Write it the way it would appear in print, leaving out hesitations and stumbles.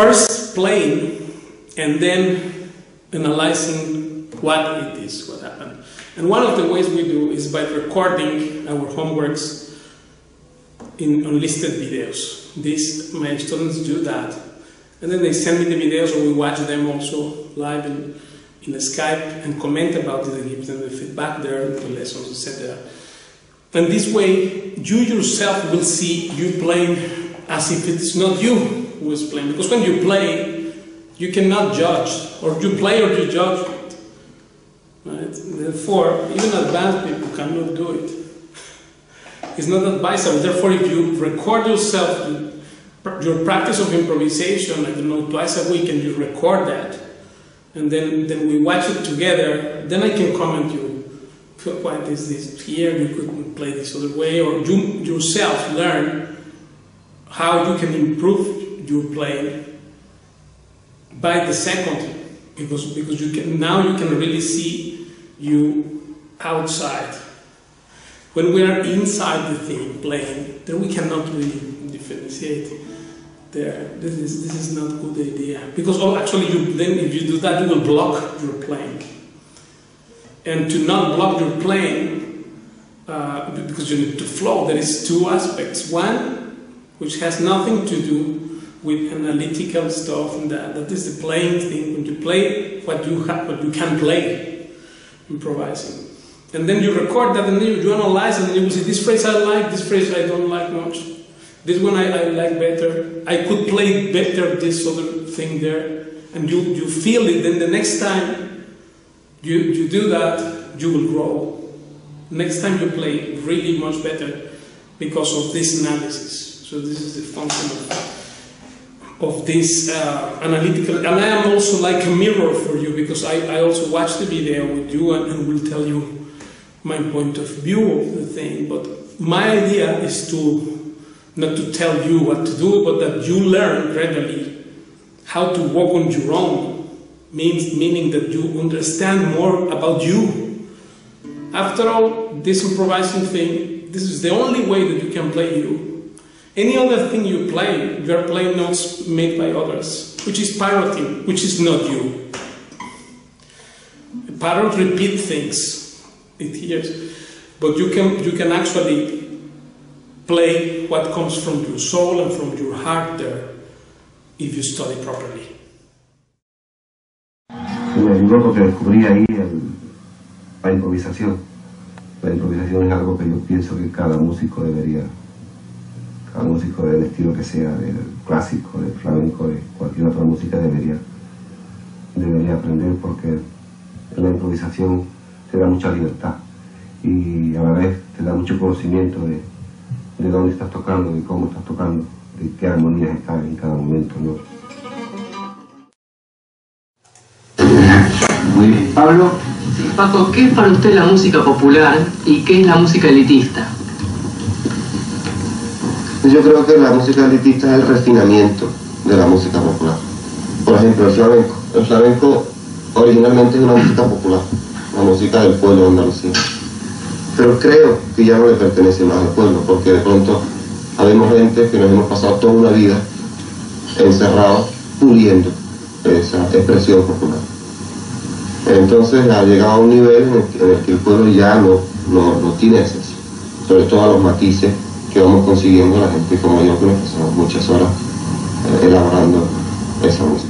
First playing and then analyzing what it is, what happened. And one of the ways we do is by recording our homeworks in unlisted videos. My students do that. And then they send me the videos or we watch them also live in Skype and comment about it and give them the feedback there, the lessons, etc. And this way, you yourself will see you playing as if it's not you who is playing, because when you play, you cannot judge, or you play or you judge it, right? Therefore, even advanced people cannot do it. It's not advisable. Therefore, if you record yourself, your practice of improvisation, I don't know, twice a week, and you record that, and then we watch it together, then I can comment you, what is this here, you could play this other way, or you yourself learn how you can improve you play by the second, because you can now you can really see you outside. When we are inside the thing playing, then we cannot really differentiate there. This is not a good idea, because then if you do that, you will block your playing. And to not block your playing, because you need to flow, there is two aspects. One which has nothing to do with analytical stuff, and that is the playing thing. When you play what you can play, improvising. And then you record that, and then you analyze, and then you see this phrase I like, this phrase I don't like much. This one I like better. I could play better this other thing there. And you feel it. Then the next time you do that, you will grow. Next time you play really much better because of this analysis. So this is the function of this analytical. And I am also like a mirror for you, because I also watch the video with you and will tell you my point of view of the thing. But my idea is to not to tell you what to do, but that you learn gradually how to walk on your own, meaning that you understand more about you. After all, this improvising thing, this is the only way that you can play you. Any other thing you play, you are playing notes made by others, which is parroting, which is not you. A parrot repeats things, it hears, but you can actually play what comes from your soul and from your heart there, if you study properly. Me ayudó porque descubrí ahí la improvisación. La improvisación es algo que yo pienso que cada músico del estilo que sea, del clásico, del flamenco, de cualquier otra música debería aprender, porque la improvisación te da mucha libertad y a la vez te da mucho conocimiento de dónde estás tocando, de cómo estás tocando, de qué armonías están en cada momento, ¿no? Muy bien. Pablo. Sí, Paco, ¿qué es para usted la música popular y qué es la música elitista? Yo creo que la música elitista es el refinamiento de la música popular. Por ejemplo, el flamenco. El flamenco originalmente es una música popular, la música del pueblo de Andalucía. Pero creo que ya no le pertenece más al pueblo, porque de pronto habemos gente que nos hemos pasado toda una vida encerrados puliendo esa expresión popular. Entonces ha llegado a un nivel en el que el pueblo ya no tiene acceso, sobre todo a los matices que vamos consiguiendo la gente como yo, que nos pasamos muchas horas elaborando esa música.